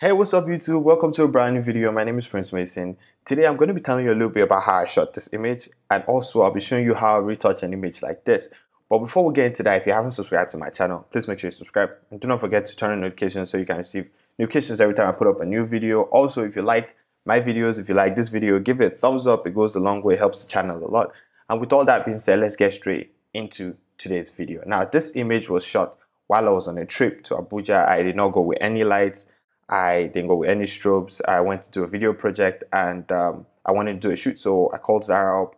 Hey, what's up YouTube? Welcome to a brand new video. My name is Prince Meyson. Today I'm going to be telling you a little bit about how I shot this image, and also I'll be showing you how I retouch an image like this. But before we get into that, if you haven't subscribed to my channel, please make sure you subscribe, and do not forget to turn on notifications so you can receive notifications every time I put up a new video. Also, if you like my videos, if you like this video, give it a thumbs up. It goes a long way, helps the channel a lot. And with all that being said, let's get straight into today's video. Now, this image was shot while I was on a trip to Abuja. I did not go with any lights. I didn't go with any strobes. I went to do a video project, and I wanted to do a shoot, so I called Zara up,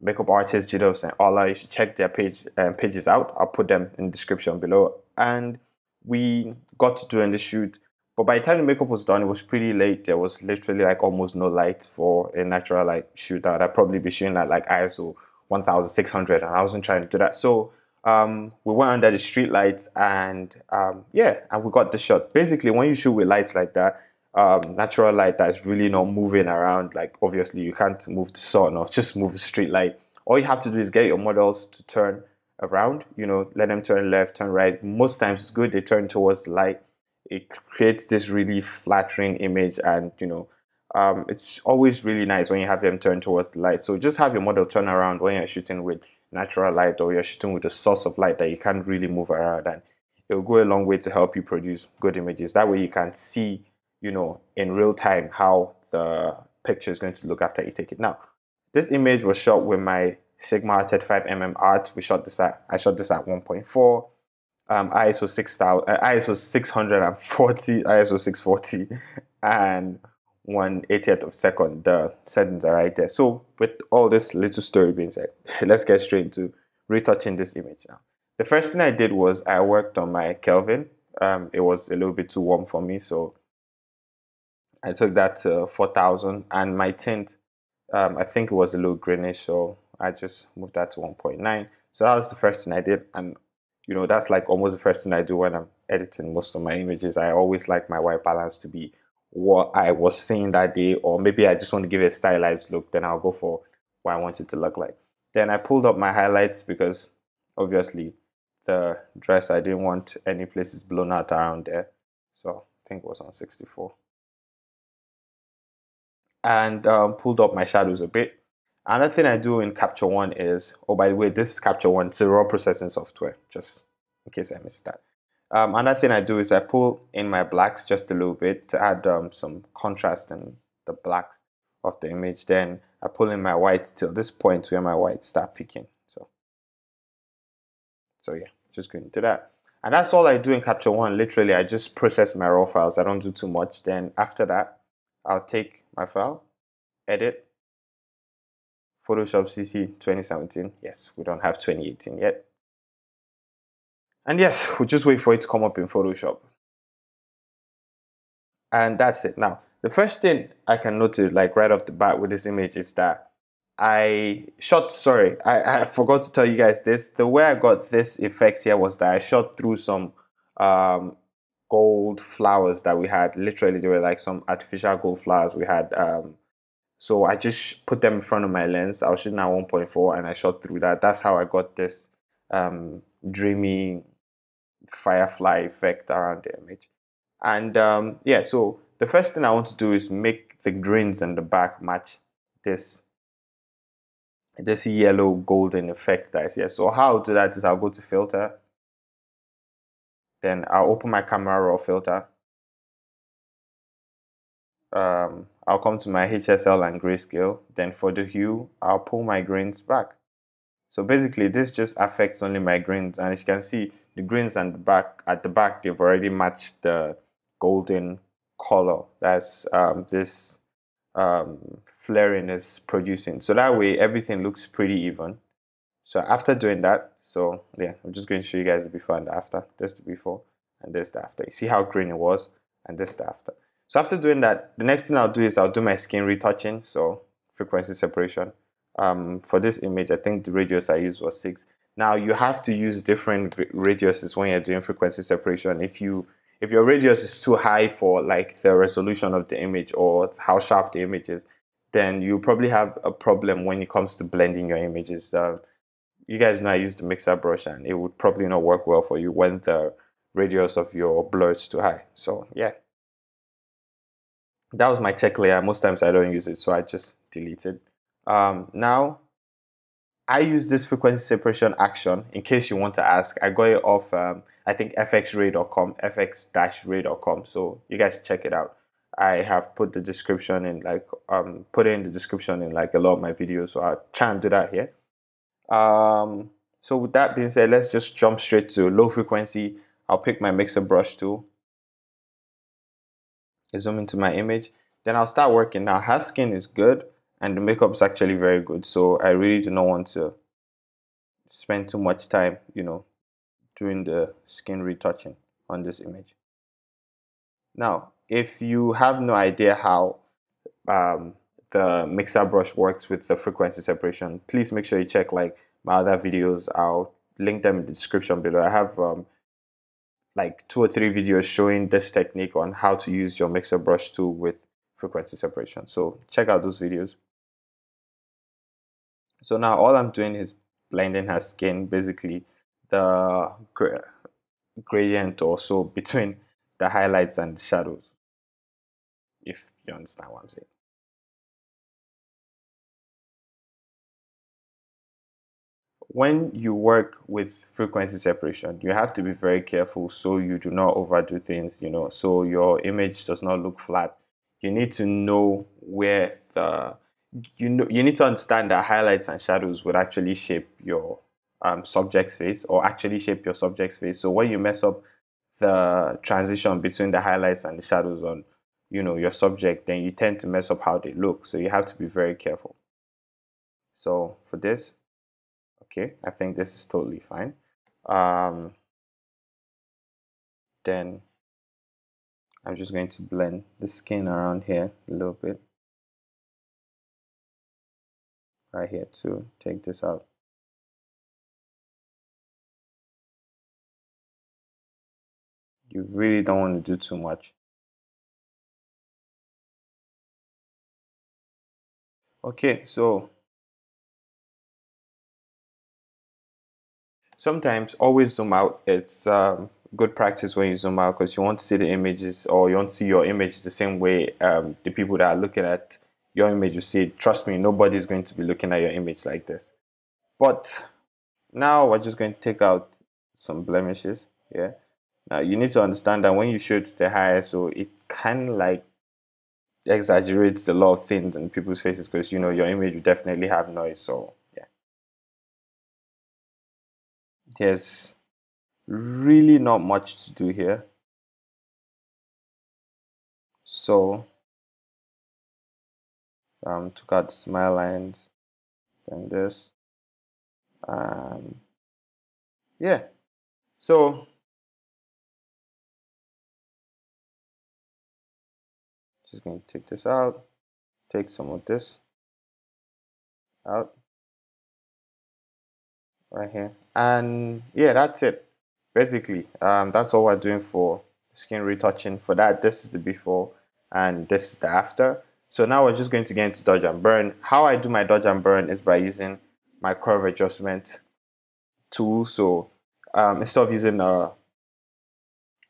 makeup artist Jiddos and Ola. You should check their pages out. I'll put them in the description below. And we got to doing the shoot, but by the time the makeup was done, it was pretty late. There was literally like almost no light for a natural light shoot. I'd probably be shooting at like ISO 1600, and I wasn't trying to do that. So we went under the street lights, and yeah, and we got the shot. Basically, when you shoot with lights like that, natural light that is really not moving around, like obviously you can't move the sun or just move the street light. All you have to do is get your models to turn around, you know, let them turn left, turn right. Most times it's good, they turn towards the light. It creates this really flattering image, and you know, it's always really nice when you have them turn towards the light. So just have your model turn around when you're shooting with natural light, or you're shooting with a source of light that you can't really move around, and it will go a long way to help you produce good images. That way you can see, you know, in real time how the picture is going to look after you take it. Now, this image was shot with my Sigma 35mm art. We shot this at, I shot this at 1.4, ISO 6000, ISO 640, ISO 640, and 1/80th of a second. The settings are right there. So with all this little story being said, let's get straight into retouching this image now. The first thing I did was I worked on my Kelvin. It was a little bit too warm for me, so I took that to 4000, and my tint, I think it was a little greenish, so I just moved that to 1.9. So that was the first thing I did, and you know, that's like almost the first thing I do when I'm editing most of my images. I always like my white balance to be what I was seeing that day, or maybe I just want to give it a stylized look, then I'll go for what I want it to look like. Then I pulled up my highlights, because obviously the dress, I didn't want any places blown out around there, so I think it was on 64. And pulled up my shadows a bit. Another thing I do in Capture One is, oh by the way, this is Capture One, it's a raw processing software, just in case I missed that. Another thing I do is I pull in my blacks just a little bit to add some contrast in the blacks of the image. Then I pull in my whites till this point where my whites start peaking. So yeah, just going into that. And that's all I do in Capture One. Literally, I just process my raw files. I don't do too much. Then after that, I'll take my file, edit, Photoshop CC 2017. Yes, we don't have 2018 yet. And yes, we'll just wait for it to come up in Photoshop. And that's it. Now, the first thing I can notice, like right off the bat with this image, is that I forgot to tell you guys this. The way I got this effect here was that I shot through some gold flowers that we had. Literally, they were like some artificial gold flowers we had. So I just put them in front of my lens. I was shooting at 1.4, and I shot through that. That's how I got this dreamy firefly effect around the image. And yeah, so the first thing I want to do is make the greens in the back match this yellow golden effect that is here. So how I'll do that is I'll go to filter, then I'll open my camera raw filter, I'll come to my HSL and grayscale, then for the hue I'll pull my greens back. So basically this just affects only my greens, and as you can see, the greens and the back, at the back, they've already matched the golden color that's this flaring is producing. So that way everything looks pretty even. So after doing that, so yeah, I'm just going to show you guys the before and the after. There's the before and there's the after. You see how green it was, and this the after. So after doing that, the next thing I'll do is I'll do my skin retouching. So frequency separation. For this image, I think the radius I used was 6. Now you have to use different radiuses when you're doing frequency separation. If your radius is too high for like the resolution of the image or how sharp the image is, then you probably have a problem when it comes to blending your images. You guys know I used the mixer brush, and it would probably not work well for you when the radius of your blur is too high. So yeah, That was my check layer. Most times I don't use it, so I just delete it. Now, I use this frequency separation action, in case you want to ask. I got it off, I think, fxray.com, fx-ray.com. So you guys check it out. I have put the description in, like, put it in the description in like a lot of my videos. So I'll try and do that here. So with that being said, let's just jump straight to low frequency. I'll pick my mixer brush tool. Zoom into my image. Then I'll start working. Now her skin is good and the makeup is actually very good. So I really do not want to spend too much time, you know, doing the skin retouching on this image. Now, if you have no idea how the mixer brush works with the frequency separation, please make sure you check like my other videos. I'll link them in the description below. I have like 2 or 3 videos showing this technique on how to use your mixer brush tool with frequency separation. So check out those videos. So now all I'm doing is blending her skin, basically the gradient or so between the highlights and the shadows, if you understand what I'm saying. When you work with frequency separation, you have to be very careful so you do not overdo things, you know, so your image does not look flat. You need to know where the, you need to understand that highlights and shadows would actually shape your subject's face, or actually shape your subject's face. So when you mess up the transition between the highlights and the shadows on, you know, your subject, then you tend to mess up how they look. So you have to be very careful. So for this, okay, I think this is totally fine. Then I'm just going to blend the skin around here a little bit. Right here too, take this out. You really don't want to do too much. Okay, so sometimes always zoom out. It's good practice when you zoom out, because you want to see the images, or you want to see your image the same way the people that are looking at your image will see it. Trust me, nobody's going to be looking at your image like this. But now we're just going to take out some blemishes. Yeah. Now you need to understand that when you shoot the high ISO, it kind of like exaggerates a lot of things on people's faces, because you know your image will definitely have noise. So there's really not much to do here. So took out the smile lines and this. Yeah. So just going to take this out, take some of this out. Right here, and yeah, that's it. Basically, that's all we're doing for skin retouching. For that, this is the before and this is the after. So now we're just going to get into Dodge and Burn. How I do my Dodge and Burn is by using my curve adjustment tool. So instead of using an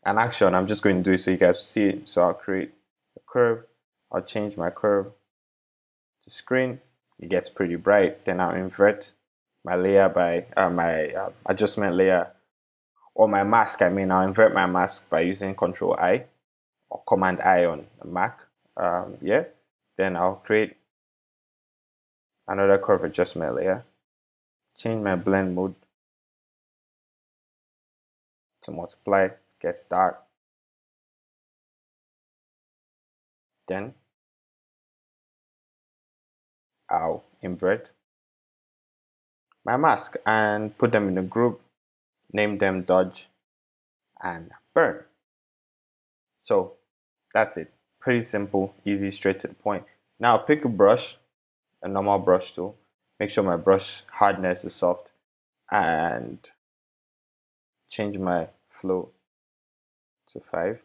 action, I'm just going to do it so you guys see it. So I'll create a curve, I'll change my curve to screen. It gets pretty bright. Then I'll invert my layer by my adjustment layer, or my mask. I mean, I'll invert my mask by using Control I or Command I on Mac. Yeah, then I'll create another curve adjustment layer, change my blend mode to multiply, gets dark. Then I'll invert my mask and put them in a group, name them Dodge and Burn. So that's it. Pretty simple, easy, straight to the point. Now pick a brush, a normal brush tool. Make sure my brush hardness is soft, and change my flow to 5.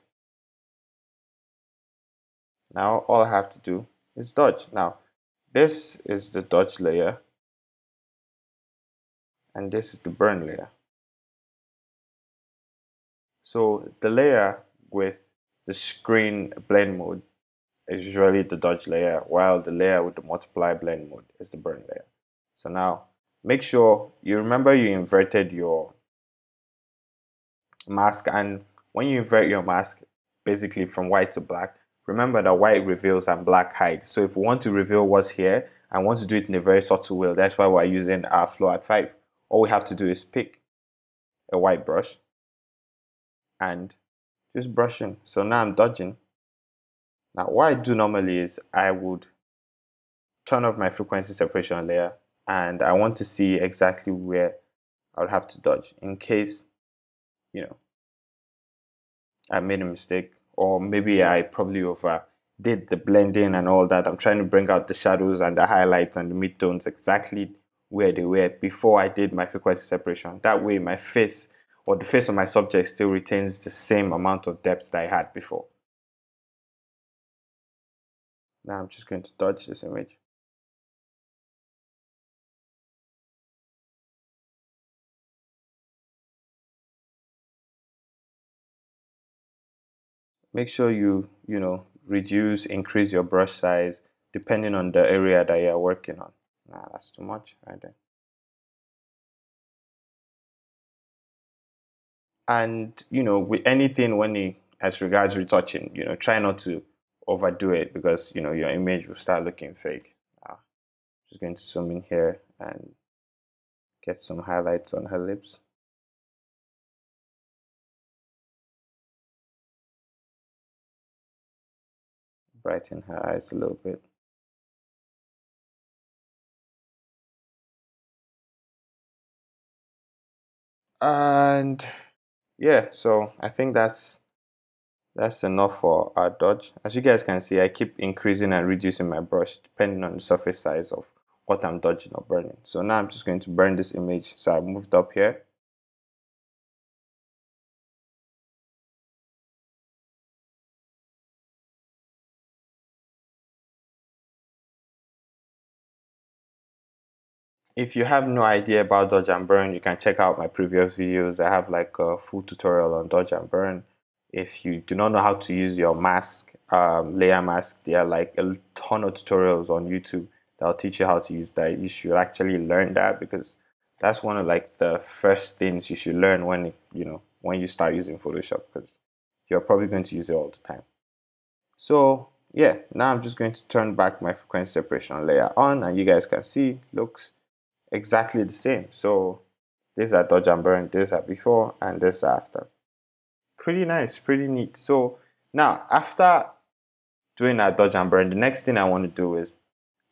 Now all I have to do is Dodge. Now this is the Dodge layer, and this is the Burn layer. So the layer with the screen blend mode is usually the Dodge layer, while the layer with the multiply blend mode is the burn layer. So now make sure you remember you inverted your mask, and when you invert your mask basically from white to black, remember that white reveals and black hides. So if we want to reveal what's here and want to do it in a very subtle way, that's why we're using our flow at 5. All we have to do is pick a white brush and just brush in. So now I'm dodging. Now what I do normally is I would turn off my frequency separation layer, and I want to see exactly where I would have to dodge in case, you know, I made a mistake, or maybe I probably overdid the blending and all that. I'm trying to bring out the shadows and the highlights and the midtones exactly where they were before I did my frequency separation. That way my face, or the face of my subject, still retains the same amount of depth that I had before. Now I'm just going to dodge this image. Make sure you know, reduce, increase your brush size depending on the area that you're working on. Nah, that's too much right there. And you know, with anything, when you, as regards retouching, you know, try not to overdo it, because you know your image will start looking fake. Now, just going to zoom in here and get some highlights on her lips. Brighten her eyes a little bit. And yeah, so I think that's enough for our dodge. As you guys can see, I keep increasing and reducing my brush depending on the surface size of what I'm dodging or burning. So now I'm just going to burn this image. So I moved up here. If you have no idea about Dodge and Burn, you can check out my previous videos. I have like a full tutorial on Dodge and Burn. If you do not know how to use your mask, layer mask, there are like a ton of tutorials on YouTube that will teach you how to use that. You should actually learn that, because that's one of like the first things you should learn when you start using Photoshop, because you're probably going to use it all the time. So yeah, now I'm just going to turn back my frequency separation layer on, and you guys can see looks exactly the same. So these are Dodge and Burn, these are before, and this are after. Pretty nice, pretty neat. So now after doing our Dodge and Burn, the next thing I want to do is,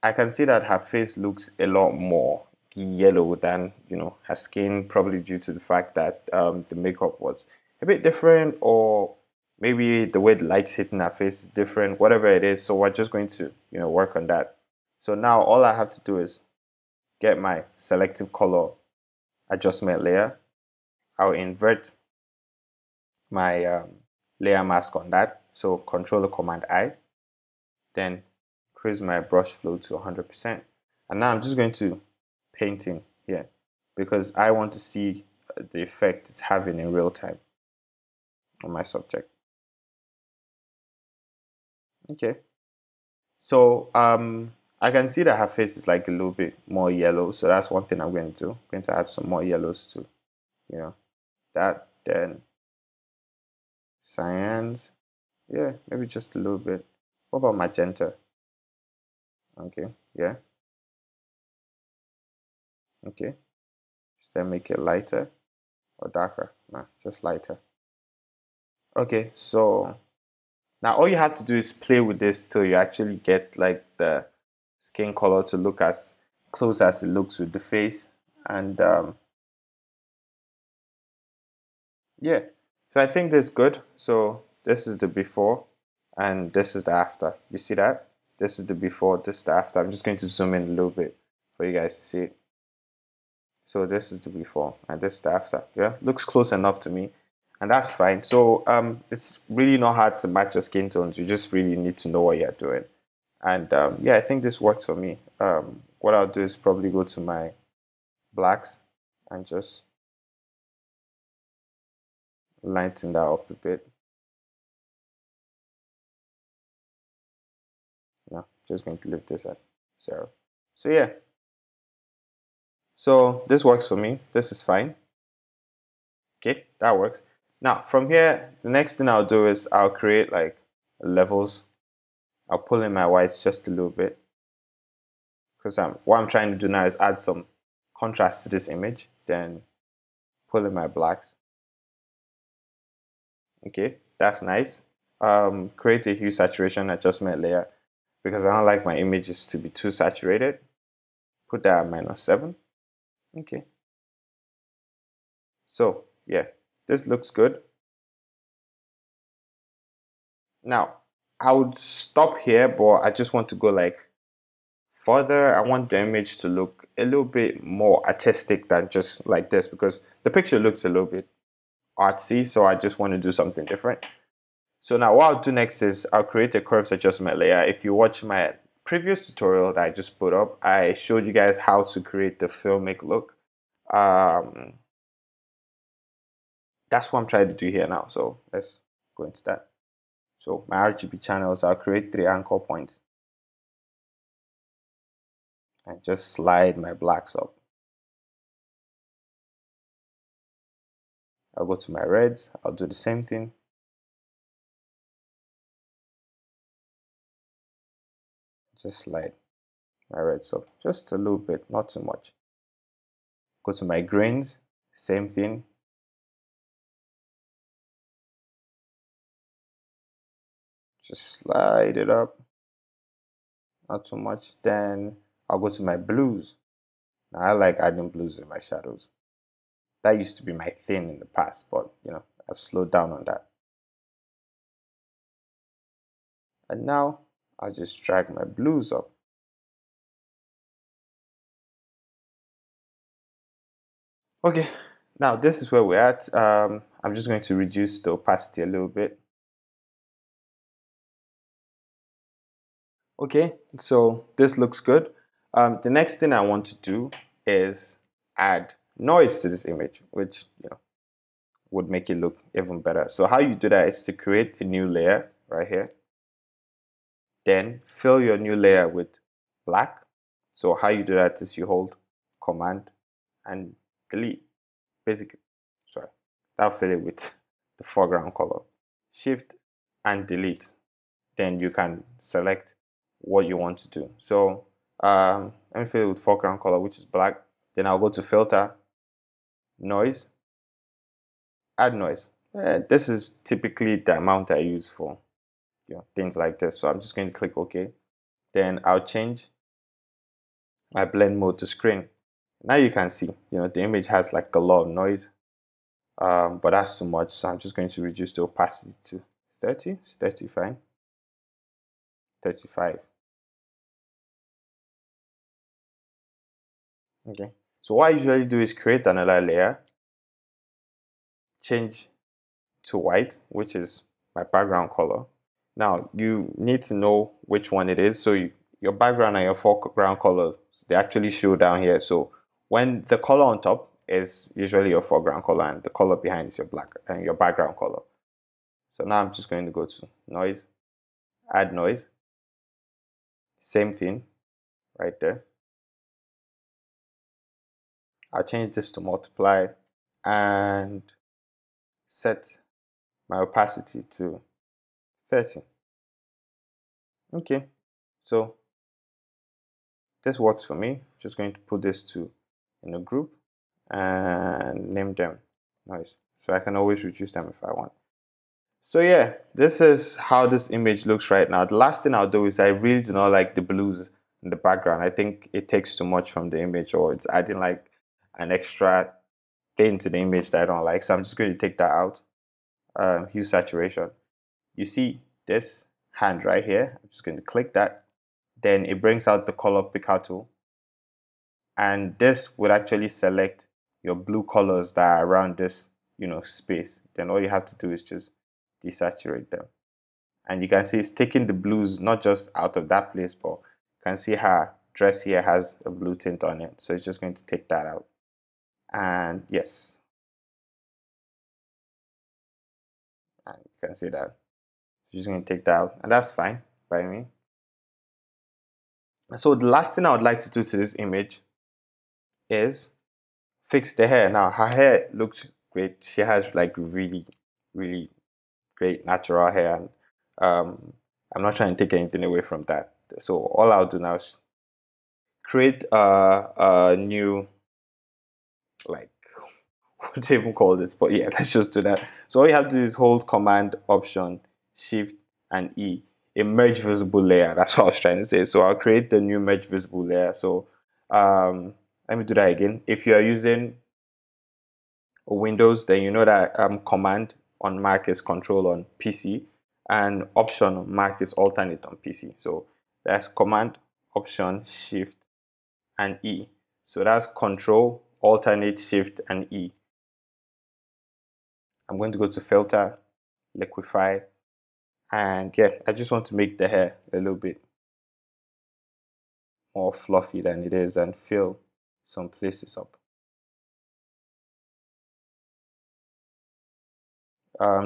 I can see that her face looks a lot more yellow than, you know, her skin, probably due to the fact that the makeup was a bit different, or maybe the way the light's hitting her face is different, whatever it is. So we're just going to, you know, work on that. So now all I have to do is get my selective color adjustment layer. I'll invert my layer mask on that. So control the command I, then increase my brush flow to 100%. And now I'm just going to paint in here because I want to see the effect it's having in real time on my subject. Okay. So, I can see that her face is like a little bit more yellow, so that's one thing I'm going to do. I'm going to add some more yellows to, you know, that, then cyans. Yeah, maybe just a little bit. What about magenta? Okay, yeah. Okay. Should I make it lighter or darker? Nah, just lighter. Okay, so now all you have to do is play with this till you actually get like the skin color to look as close as it looks with the face. And yeah, so I think this is good. So this is the before and this is the after. You see that? This is the before, this is the after. I'm just going to zoom in a little bit for you guys to see it. So this is the before and this is the after. Yeah, looks close enough to me, and that's fine. So it's really not hard to match your skin tones. You just really need to know what you're doing. And yeah, I think this works for me. What I'll do is probably go to my blacks and just lighten that up a bit. No, just going to leave this at 0. So yeah, so this works for me. This is fine. Okay, that works. Now from here, the next thing I'll do is I'll create like levels. I'll pull in my whites just a little bit, because what I'm trying to do now is add some contrast to this image, then pull in my blacks. Okay, that's nice. Create a hue saturation adjustment layer, because I don't like my images to be too saturated. Put that at -7. Okay. So yeah, this looks good. Now I would stop here, but I just want to go like further. I want the image to look a little bit more artistic than just like this, because the picture looks a little bit artsy, so I just want to do something different. So now what I'll do next is I'll create a curves adjustment layer. If you watch my previous tutorial that I just put up, I showed you guys how to create the filmic look. That's what I'm trying to do here now, so let's go into that. So my RGB channels, I'll create 3 anchor points and just slide my blacks up. I'll go to my reds, I'll do the same thing. Just slide my reds up just a little bit, not too much. Go to my grains, same thing. Just slide it up, not too much. Then I'll go to my blues. Now I like adding blues in my shadows. That used to be my thing in the past, but you know, I've slowed down on that. And now I'll just drag my blues up. Okay, now this is where we're at. I'm just going to reduce the opacity a little bit. Okay, so this looks good. The next thing I want to do is add noise to this image, which you know would make it look even better. So how you do that is to create a new layer right here. Then fill your new layer with black. So how you do that is you hold Command and delete. Basically, sorry, that'll fill it with the foreground color. Shift and delete. Then you can select what you want to do. So let me fill it with foreground color, which is black. Then I'll go to filter, noise, add noise. This is typically the amount I use for, you know, things like this. So I'm just going to click OK. Then I'll change my blend mode to screen. Now you can see, you know, the image has like a lot of noise, but that's too much. So I'm just going to reduce the opacity to 30. It's 30, fine. 35. Okay, so what I usually do is create another layer, change to white, which is my background color. Now you need to know which one it is, so your background and your foreground color, they actually show down here. So when the color on top is usually your foreground color, and the color behind is your black and your background color. So now I'm just going to go to noise, add noise, same thing right there. I'll change this to multiply and set my opacity to 30. Okay, so this works for me. Just going to put this to in a group and name them noise, so I can always reduce them if I want. So yeah, this is how this image looks right now. The last thing I'll do is I really do not like the blues in the background. I think it takes too much from the image, or it's adding like an extra thing to the image that I don't like. So I'm just going to take that out. Hue saturation. You see this hand right here. I'm just going to click that. Then it brings out the color picker tool. And this would actually select your blue colors that are around this, you know, space. Then all you have to do is just desaturate them. And you can see it's taking the blues not just out of that place, but you can see her dress here has a blue tint on it. So it's just going to take that out. And yes, and you can see that. Just going to take that out, and that's fine by me. So the last thing I would like to do to this image is fix the hair. Now her hair looks great. She has like really great natural hair. I'm not trying to take anything away from that. So all I'll do now is create a new, like, what do you even call this? But yeah, let's just do that. So all you have to do is hold Command, Option, Shift, and E. A merge visible layer. That's what I was trying to say. So I'll create the new merge visible layer. So let me do that again. If you are using Windows, then you know that Command on Mac is Control on PC, and Option on Mac is Alternate on PC. So that's Command, Option, Shift, and E. So that's Control, Alternate, Shift, and E. I'm going to go to Filter, Liquify, and yeah, I just want to make the hair a little bit more fluffy than it is and fill some places up.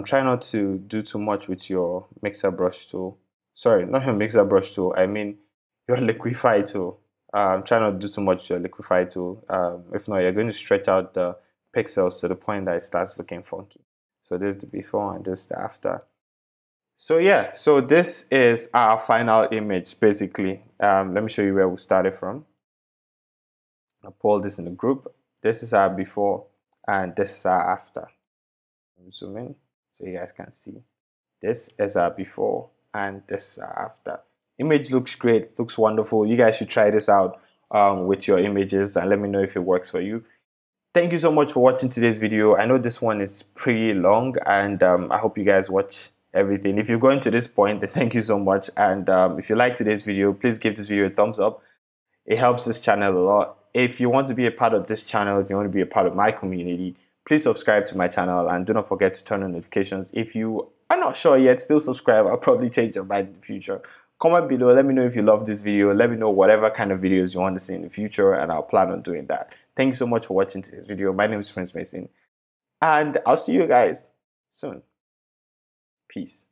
Try not to do too much with your mixer brush tool. Sorry, not your mixer brush tool, I mean your liquify tool. Try not to do too much with your liquify tool. If not, you're going to stretch out the pixels to the point that it starts looking funky. So this is the before and this is the after. So yeah, so this is our final image basically. Let me show you where we started from. I'll pull this in the group. This is our before and this is our after. Zoom in so you guys can see. This is our before and this is our after. Image looks great, looks wonderful. You guys should try this out with your images and let me know if it works for you. Thank you so much for watching today's video. I know this one is pretty long and I hope you guys watch everything. If you're going to this point, then thank you so much. And if you like today's video, please give this video a thumbs up. It helps this channel a lot. If you want to be a part of this channel, if you want to be a part of my community, please subscribe to my channel and do not forget to turn on notifications. If you are not sure yet, still subscribe. I'll probably change your mind in the future. Comment below, let me know if you love this video. Let me know whatever kind of videos you want to see in the future and I'll plan on doing that. Thank you so much for watching today's video. My name is Prince Meyson and I'll see you guys soon. Peace.